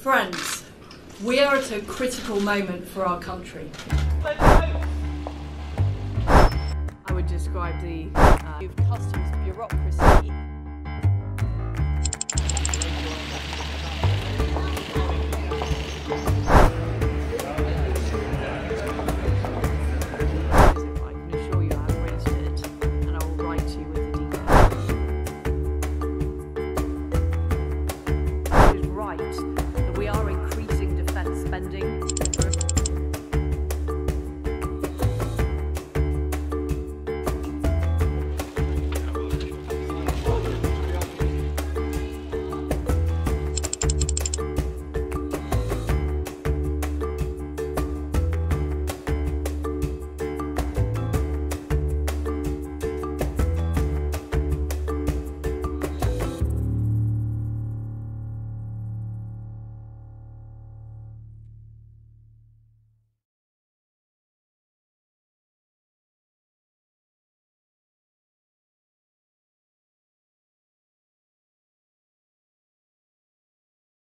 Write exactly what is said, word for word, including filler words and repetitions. Friends, we are at a critical moment for our country. I would describe the uh, customs bureaucracy